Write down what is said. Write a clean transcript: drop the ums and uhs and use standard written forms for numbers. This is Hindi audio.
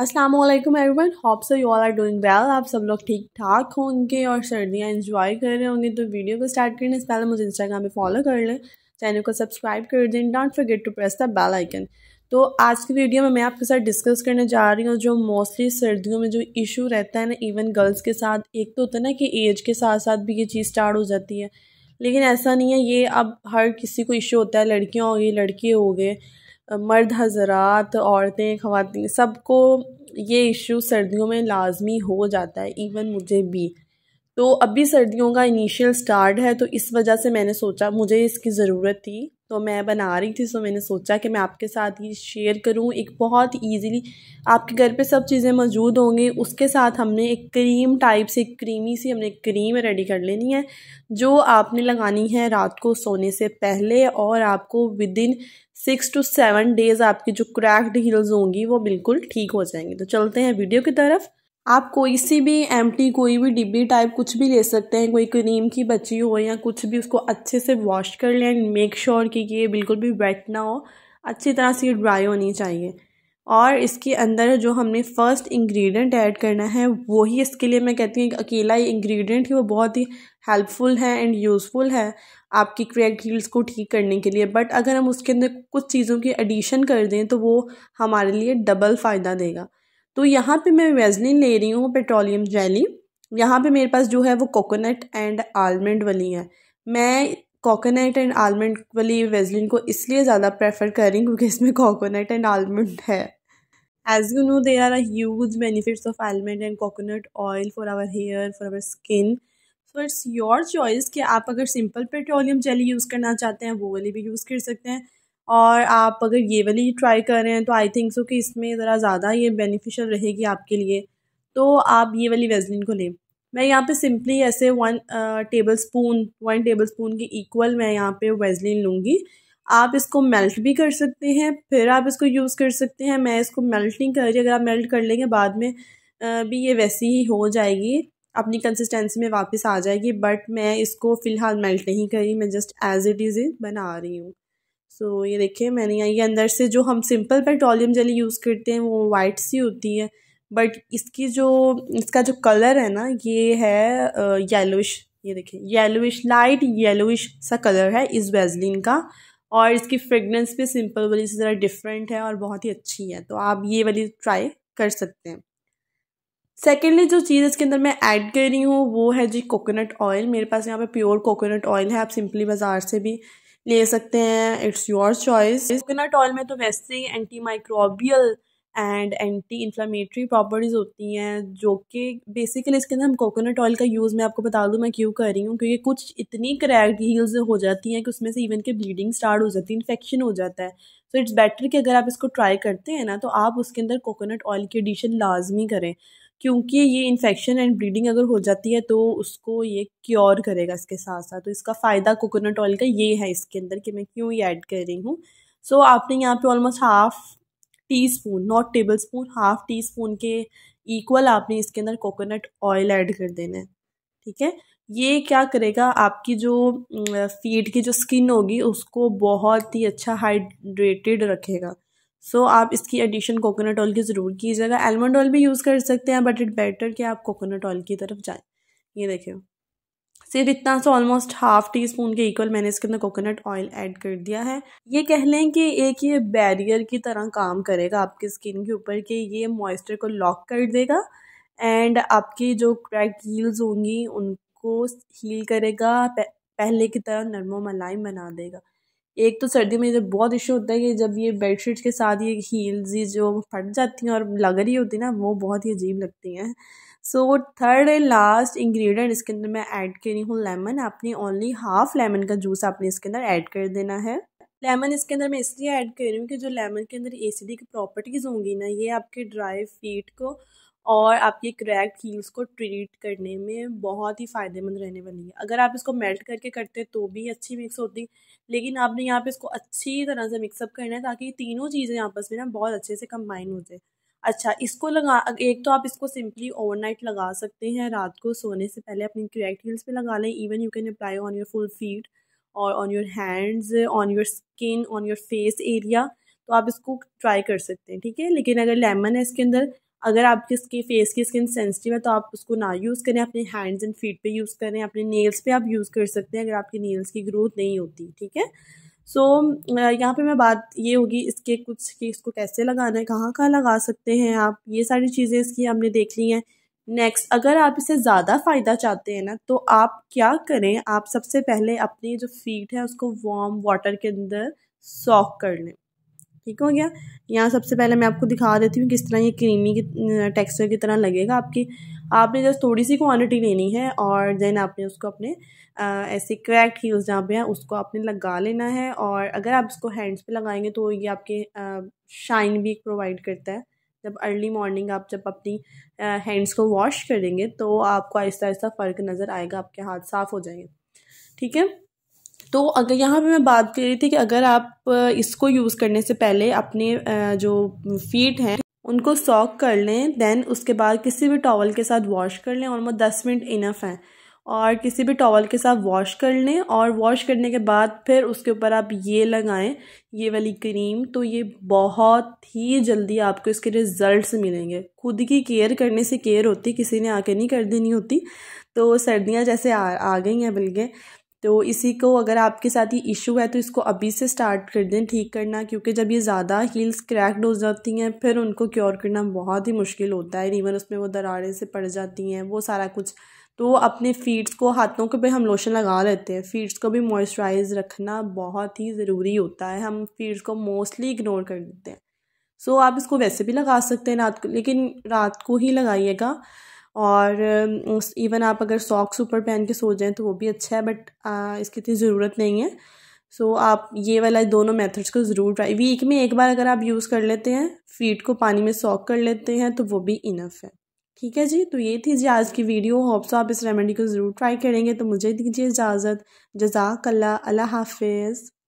अस्सलामुअलैकुम everyone, hope so you all are doing well. आप सब लोग ठीक ठाक होंगे और सर्दियाँ एंजॉय कर रहे होंगे। तो वीडियो को स्टार्ट करने से पहले मुझे इंस्टाग्राम पे फॉलो कर लें, चैनल को सब्सक्राइब कर दें, don't forget to press the bell icon. तो आज की वीडियो में मैं आपके साथ डिस्कस करने जा रही हूँ जो मोस्टली सर्दियों में जो इशू रहता है ना इवन गर्ल्स के साथ। एक तो होता है ना कि एज के साथ साथ भी ये चीज़ स्टार्ट हो जाती है, लेकिन ऐसा नहीं है ये अब हर किसी को इशू होता है। लड़कियाँ हो गई, लड़के हो गए, मर्द हज़रात, औरतें, ख़वातीन, सबको ये इशू सर्दियों में लाजमी हो जाता है, इवन मुझे भी। तो अभी सर्दियों का इनिशियल स्टार्ट है तो इस वजह से मैंने सोचा मुझे इसकी ज़रूरत थी, तो मैं बना रही थी। सो मैंने सोचा कि मैं आपके साथ ये शेयर करूं। एक बहुत ईजीली आपके घर पे सब चीज़ें मौजूद होंगी, उसके साथ हमने एक क्रीम टाइप से क्रीमी सी हमने क्रीम रेडी कर लेनी है जो आपने लगानी है रात को सोने से पहले, और आपको विद इन 6 to 7 days आपकी जो क्रैक्ड हील्स होंगी वो बिल्कुल ठीक हो जाएंगी। तो चलते हैं वीडियो की तरफ। आप कोई सी भी एम्प्टी, कोई भी डिब्बी टाइप कुछ भी ले सकते हैं, कोई क्रीम की बची हो या कुछ भी, उसको अच्छे से वॉश कर लें एंड मेक श्योर कि ये बिल्कुल भी वेट ना हो, अच्छी तरह से ये ड्राई होनी चाहिए। और इसके अंदर जो हमने फ़र्स्ट इंग्रेडिएंट ऐड करना है वही, इसके लिए मैं कहती हूँ एक अकेला ही इंग्रेडिएंट ही वो बहुत ही हेल्पफुल है एंड यूज़फुल है आपकी क्रैक हील्स को ठीक करने के लिए। बट अगर हम उसके अंदर कुछ चीज़ों की एडिशन कर दें तो वो हमारे लिए डबल फ़ायदा देगा। तो यहाँ पे मैं वेजलिन ले रही हूँ, पेट्रोलियम जेली। यहाँ पे मेरे पास जो है वो कोकोनट एंड आलमंड वाली है। मैं कोकोनट एंड आलमंड वाली वेजलिन को इसलिए ज़्यादा प्रेफर कर रही हूँ क्योंकि इसमें कोकोनट एंड आलमंड है। As you know there are huge benefits of almond and coconut oil for our hair, for our skin. So it's your choice कि आप अगर सिंपल पेट्रोलियम जेली यूज़ करना चाहते हैं वो वाली भी यूज़ कर सकते हैं, और आप अगर ये वाली ट्राई कर रहे हैं तो आई थिंक सो कि इसमें ज़रा ज़्यादा ये बेनिफिशियल रहेगी आपके लिए, तो आप ये वाली वेजलिन को लें। मैं यहाँ पे सिंपली ऐसे 1 टेबलस्पून के इक्वल मैं यहाँ पे वेजलिन लूँगी। आप इसको मेल्ट भी कर सकते हैं फिर आप इसको यूज़ कर सकते हैं। मैं इसको मेल्ट नहीं कर रही, अगर आप मेल्ट कर लेंगे बाद में भी ये वैसी ही हो जाएगी, अपनी कंसिस्टेंसी में वापस आ जाएगी। बट मैं इसको फ़िलहाल मेल्ट नहीं कर रही, मैं जस्ट एज़ इट इज़ बना रही हूँ। सो ये देखिए मैंने यहाँ ये अंदर से, जो हम सिंपल पेट्रोलियम जेली यूज़ करते हैं वो वाइट सी होती है, बट इसकी जो इसका जो कलर है ना ये है येलोइश। ये देखिए येलोइश, लाइट येलोइश सा कलर है इस वेजलिन का, और इसकी फ्रेगनेंस भी सिंपल वाली से ज़रा डिफरेंट है और बहुत ही अच्छी है, तो आप ये वाली ट्राई कर सकते हैं। सेकेंडली जो चीज़ इसके अंदर मैं ऐड कर रही हूँ वो है जी कोकोनट ऑयल। मेरे पास यहाँ पे प्योर कोकोनट ऑयल है, आप सिंपली बाज़ार से भी ले सकते हैं, it's your choice. Coconut oil में तो वैसे ही anti microbial and anti inflammatory properties होती हैं, जो कि बेसिकली इसके अंदर हम कोकोनट ऑयल का यूज़, मैं आपको बता दूं मैं क्यों कर रही हूँ, क्योंकि कुछ इतनी क्रैक्ड हील्स हो जाती हैं कि उसमें से इवन के ब्लीडिंग स्टार्ट हो जाती है, इन्फेक्शन हो जाता है। सो इट्स बेटर कि अगर आप इसको ट्राई करते हैं ना तो आप उसके अंदर कोकोनट ऑयल की एडिशन लाजमी करें, क्योंकि ये इन्फेक्शन एंड ब्लीडिंग अगर हो जाती है तो उसको ये क्योर करेगा इसके साथ साथ। तो इसका फ़ायदा कोकोनट ऑयल का ये है इसके अंदर कि मैं क्यों ये ऐड कर रही हूँ। सो आपने यहाँ पे ऑलमोस्ट हाफ़ टी स्पून के इक्वल आपने इसके अंदर कोकोनट ऑयल ऐड कर देना है, ठीक है। ये क्या करेगा, आपकी जो फीट की जो स्किन होगी उसको बहुत ही अच्छा हाइड्रेटेड रखेगा। सो आप इसकी एडिशन कोकोनट ऑयल की ज़रूर कीजिएगा। आलमंड ऑयल भी यूज़ कर सकते हैं बट इट बेटर कि आप कोकोनट ऑयल की तरफ जाएं। ये देखिए सिर्फ इतना सा, ऑलमोस्ट ½ टी स्पून के इक्वल मैंने इसके अंदर कोकोनट ऑयल ऐड कर दिया है। ये कह लें कि एक ये बैरियर की तरह काम करेगा आपकी स्किन के ऊपर, कि ये मॉइस्चर को लॉक कर देगा एंड आपकी जो क्रैक हील्स होंगी उनको हील करेगा, पहले की तरह नरम मुलायम बना देगा। एक तो सर्दियों में जब बहुत इशू होता है कि जब ये बेडशीट के साथ ये हील्स ही जो फट जाती हैं और लग रही होती है ना वो बहुत ही अजीब लगती हैं। सो वो थर्ड एंड लास्ट इंग्रेडिएंट इसके अंदर मैं ऐड कर रही हूँ लेमन। आपने ओनली हाफ लेमन का जूस आपने इसके अंदर ऐड कर देना है। लेमन इसके अंदर मैं इसलिए ऐड कर रही हूँ कि जो लेमन के अंदर एसिडिक प्रॉपर्टीज़ होंगी ना ये आपके ड्राई फीट को और आपकी क्रैक हील्स को ट्रीट करने में बहुत ही फ़ायदेमंद रहने वाली है। अगर आप इसको मेल्ट करके करते तो भी अच्छी मिक्स होती, लेकिन आपने यहाँ पे इसको अच्छी तरह से मिक्सअप करना है ताकि तीनों चीज़ें आपस में ना बहुत अच्छे से कंबाइन हो जाए। अच्छा, इसको एक तो आप इसको सिंपली ओवरनाइट लगा सकते हैं, रात को सोने से पहले अपनी क्रैक हील्स पे लगा लें। Even you can apply on your full feet और on your hands, on your skin, on your face area, तो आप इसको ट्राई कर सकते हैं, ठीक है। लेकिन अगर लेमन है इसके अंदर अगर आपकी फेस की स्किन सेंसिटिव है तो आप उसको ना यूज़ करें, अपने हैंड्स एंड फीट पे यूज़ करें, अपने नेल्स पे आप यूज़ कर सकते हैं अगर आपकी नेल्स की ग्रोथ नहीं होती, ठीक है। सो यहाँ पे मैं बात ये होगी इसके कुछ कि इसको कैसे लगाना है, कहाँ लगा सकते हैं आप, ये सारी चीज़ें इसकी हमने देख ली हैं। नेक्स्ट, अगर आप इससे ज़्यादा फ़ायदा चाहते हैं ना तो आप क्या करें, आप सबसे पहले अपनी जो फीट है उसको वार्म वाटर के अंदर सॉक कर लें, ठीक हो गया। यहाँ सबसे पहले मैं आपको दिखा देती हूँ किस तरह ये क्रीमी की टेक्सचर की तरह लगेगा आपकी। आपने जस्ट थोड़ी सी क्वांटिटी लेनी है और देन आपने उसको अपने ऐसे क्रैक हील्स जहाँ पे है उसको आपने लगा लेना है। और अगर आप इसको हैंड्स पे लगाएंगे तो ये आपके शाइन भी प्रोवाइड करता है। जब अर्ली मॉर्निंग आप जब अपनी हैंड्स को वॉश करेंगे तो आपको आहिस्ता आहिस्ता फ़र्क नज़र आएगा, आपके हाथ साफ़ हो जाएंगे, ठीक है। तो अगर यहाँ पे मैं बात कर रही थी कि अगर आप इसको यूज़ करने से पहले अपने जो फीट हैं उनको सॉक कर लें, देन उसके बाद किसी भी टॉवल के साथ वॉश कर लें। और वो 10 मिनट इनफ हैं, और किसी भी टॉवल के साथ वॉश कर लें। और वॉश करने के बाद फिर उसके ऊपर आप ये लगाएं ये वाली क्रीम, तो ये बहुत ही जल्दी आपको इसके रिज़ल्ट्स मिलेंगे। खुद की केयर करने से केयर होती, किसी ने आके नहीं कर देनी होती। तो सर्दियाँ जैसे आ गई हैं बल्कि, तो इसी को अगर आपके साथ ही इशू है तो इसको अभी से स्टार्ट कर दें ठीक करना, क्योंकि जब ये ज़्यादा हील्स क्रैक्ड हो जाती हैं फिर उनको क्योर करना बहुत ही मुश्किल होता है। इवन उसमें वो दरारें से पड़ जाती हैं, वो सारा कुछ। तो अपने फीट्स को, हाथों के पे हम लोशन लगा लेते हैं, फीट्स को भी मॉइस्चराइज़ रखना बहुत ही ज़रूरी होता है। हम फीट्स को मोस्टली इग्नोर कर देते हैं। सो आप इसको वैसे भी लगा सकते हैं रात को, लेकिन रात को ही लगाइएगा। और इवन आप अगर सॉक्स ऊपर पहन के सो जाएं तो वो भी अच्छा है, बट इसकी इतनी ज़रूरत नहीं है। सो आप ये वाला दोनों मेथड्स को ज़रूर ट्राई, वीक में एक बार अगर आप यूज़ कर लेते हैं, फीट को पानी में सॉक कर लेते हैं तो वो भी इनफ है, ठीक है जी। तो ये थी जी आज की वीडियो, होप्स आप इस रेमेडी को ज़रूर ट्राई करेंगे। तो मुझे दीजिए इजाज़त, जज़ाकल्लाह, अल्लाह हाफिज़।